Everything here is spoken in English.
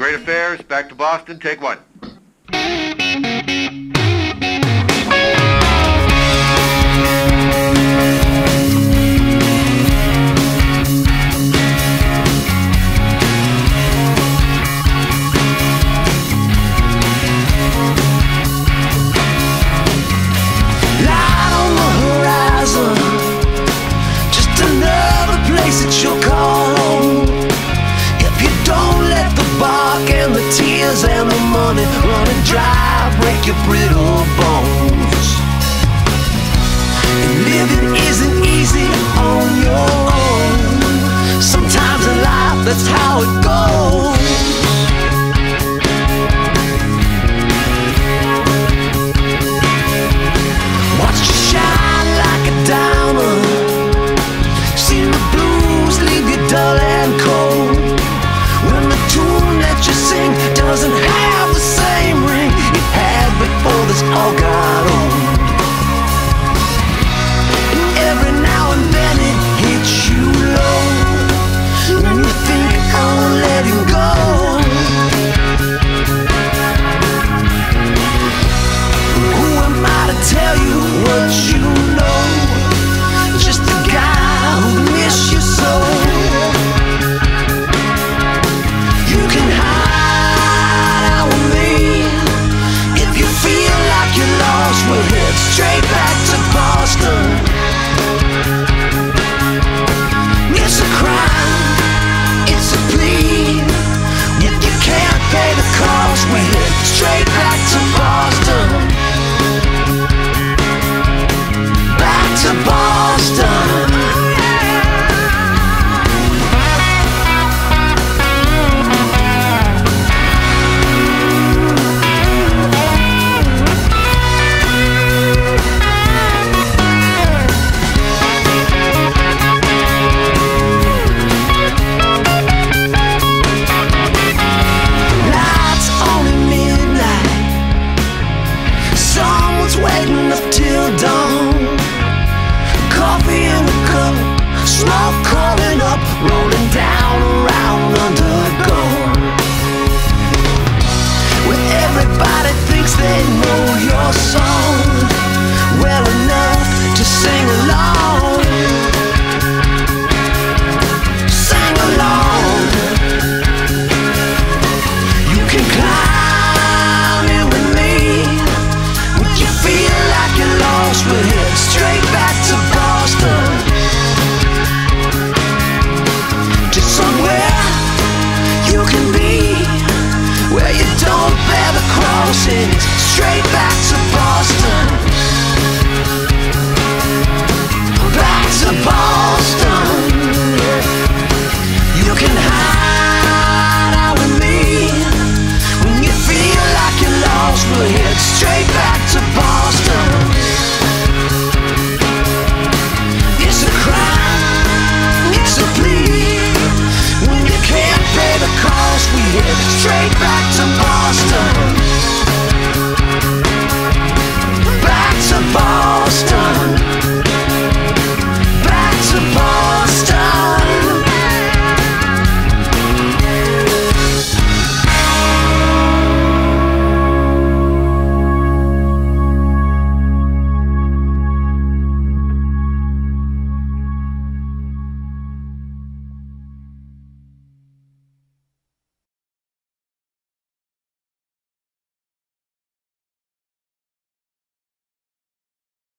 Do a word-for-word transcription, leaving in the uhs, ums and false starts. Great Affairs, back to Boston, take one. And the money running dry, break your brittle bones. And living isn't easy on your own. Sometimes in life, that's how it goes.